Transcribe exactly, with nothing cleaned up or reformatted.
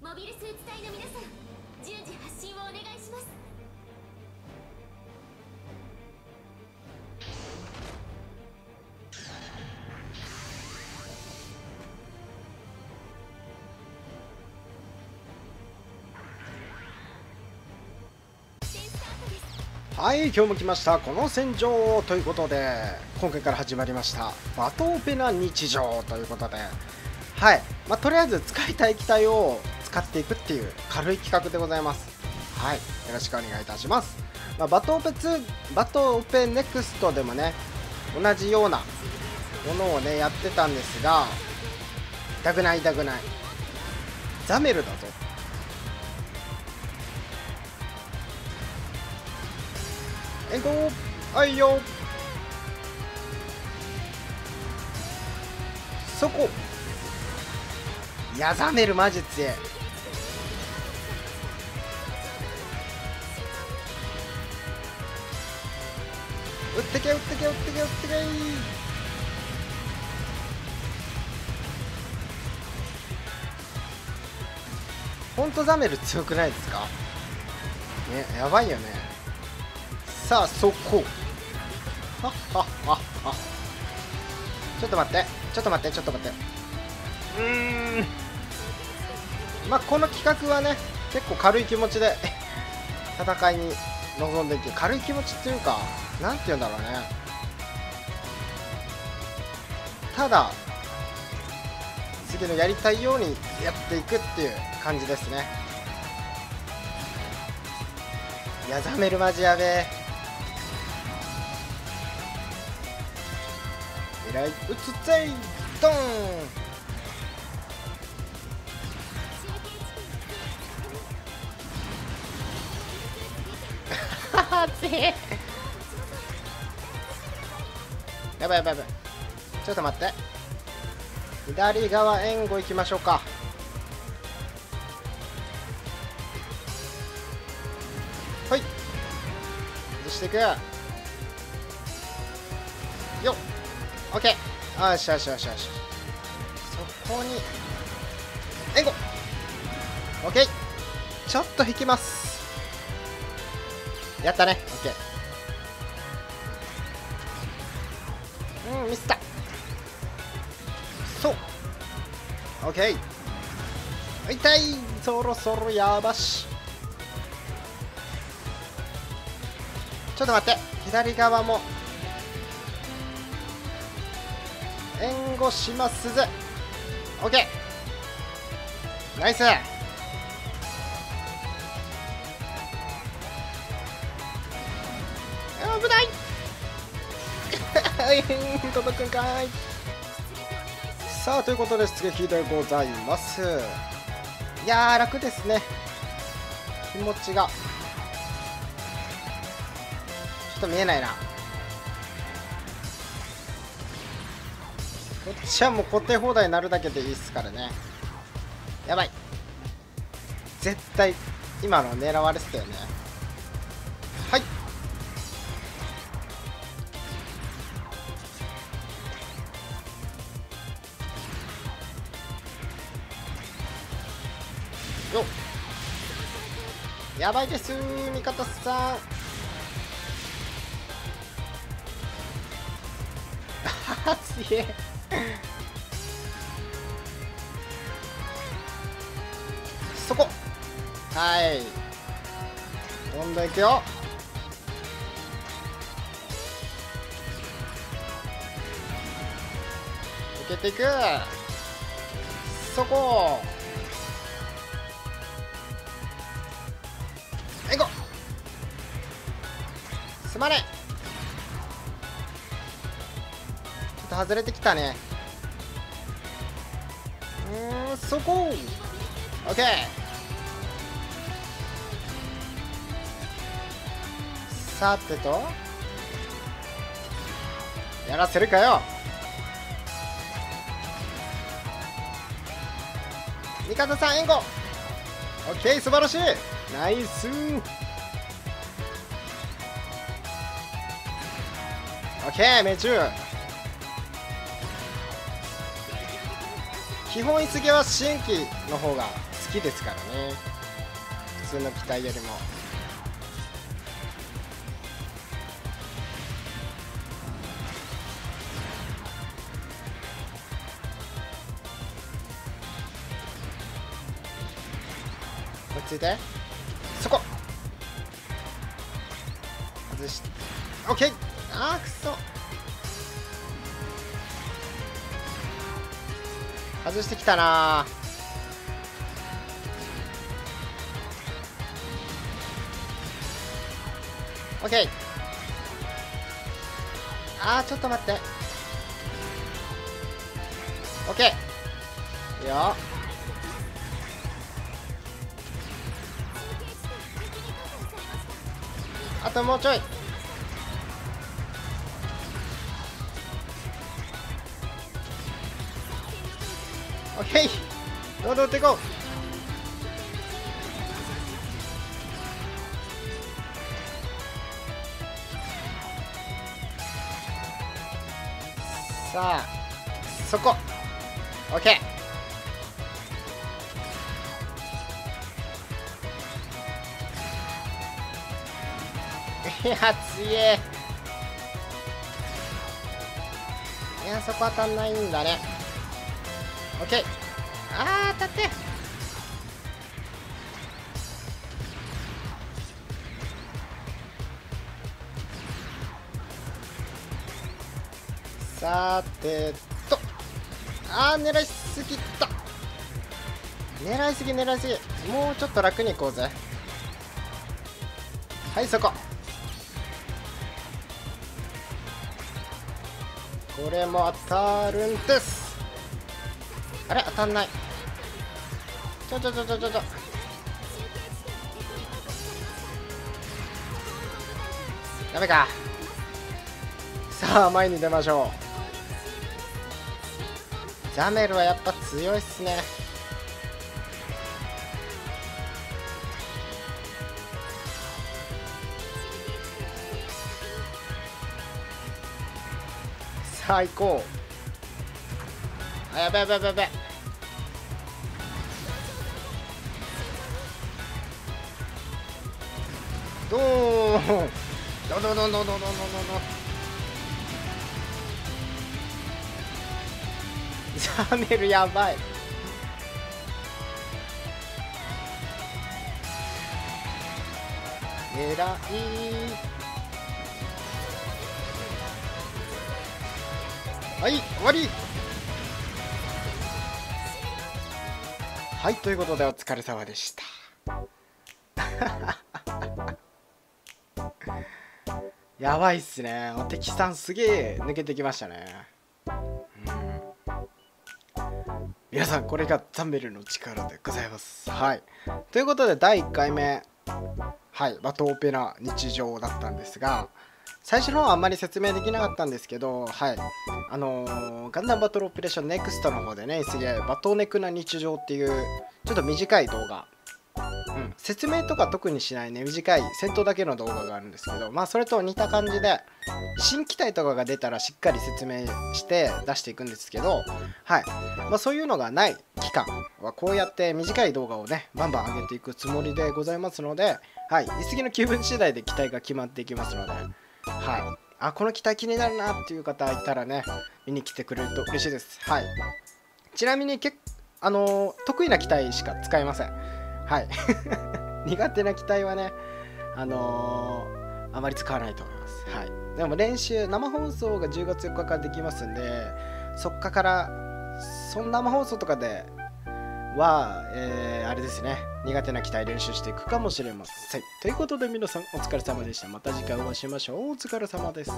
モビルスーツ隊の皆さん、順次発進をお願いします。はい、今日も来ましたこの戦場ということで、今回から始まりましたバトオペな日常ということで、はい、まあ、とりあえず使いたい機体を使っていくっていう軽い企画でございます。はい、よろしくお願いいたします。まあ、バトオペツー、バトオペネクストでもね、同じようなものをねやってたんですが、痛くない痛くない、ザメルだぞ。えんこはいよ、そこやざめる魔術へ。撃ってけ撃ってけ撃ってけ撃ってけ。ほんとザメル強くないですかね、やばいよね。さあそこ、はっはっはっは。ちょっと待ってちょっと待ってちょっと待って、うーん、まあこの企画はね結構軽い気持ちで戦いに臨んでいて、軽い気持ちっていうかなんて言うんだろうね、ただ次のやりたいようにやっていくっていう感じですね。やざめるマジやべえ、撃つぜい、ドン。やばいやばいやばい、ちょっと待って、左側援護行きましょうか。はい、崩していくよっ、オッケー、あーしゃあしゃあしゃあしゃ、そこに援護、オッケー、ちょっと引きます、やったね、オッケー、うん、ミスった、そう、オッケー、痛い、そろそろやばし、ちょっと待って、左側も援護しますぜ。オッケー、ナイス。危ない。届くんかい。さあということで出撃でございます。いやー楽ですね。気持ちが。ちょっと見えないな。こっちはもう固定放題になるだけでいいっすからね。やばい、絶対今の狙われてたよね。はい、よっ、やばいですー、味方さん。あすげえ、そこ、はい、どんどんいくよ、抜けていく、そこ、えいこ、すまね、ちょっと外れてきたね。うん、そこ、オッケー。さてと、やらせるかよ、味方さん援護、オッケー、素晴らしい、ナイスー、オッケー、命中。基本いすぎは新規の方が好きですからね、普通の機体よりも。落ち着いて、そこ外して OK。 あーくそ、外してきたなー。オッケー。あーちょっと待って。オッケー。いいよ。あともうちょい。オッケー。どんどん打っていこう。さあそこ OK。 いや強え。いやそこ当たんないんだね。 OK。 あー当たって、さてと、あー狙いすぎた、狙いすぎ狙いすぎ。もうちょっと楽にいこうぜ。はいそこ、これも当たるんです。あれ当たんない。ちょちょちょちょちょちょ、ダメか。さあ前に出ましょう。ザメルはやっぱ強いっすね。さあ行こう。あやべやべやべやべ。ドーンドンドンドンドンドンドンドンドン。ザメルやばい。えらい。はい終わり。はい、ということでお疲れ様でしたやばいっすね、敵さんすげえ抜けてきましたね。皆さんこれがザメルの力でございます。はい。ということでだいいっかいめ、はい、バトオペラ日常だったんですが、最初の方はあんまり説明できなかったんですけど、はい、あのー、ガンダムバトルオペレーションネクストの方でね、すげえバトネクな日常っていうちょっと短い動画、うん、説明とか特にしないね、短い戦闘だけの動画があるんですけど、まあそれと似た感じで新機体とかが出たらしっかり説明して出していくんですけど、はい、まあ、そういうのがない期間はこうやって短い動画をねバンバン上げていくつもりでございますので、はい、いすぎの気分次第で機体が決まっていきますので、はい、あこの機体気になるなっていう方いたらね見に来てくれると嬉しいです。はい、ちなみにけ、あのー、得意な機体しか使えません。はい苦手な機体はね、あのー、あまり使わないと思います。はい、でも練習生放送がじゅうがつよっかからできますんで、そっかからそんな生放送とかでは、えー、あれですね、苦手な機体練習していくかもしれません。ということで皆さんお疲れ様でした。また次回お会いしましょう。お疲れ様です。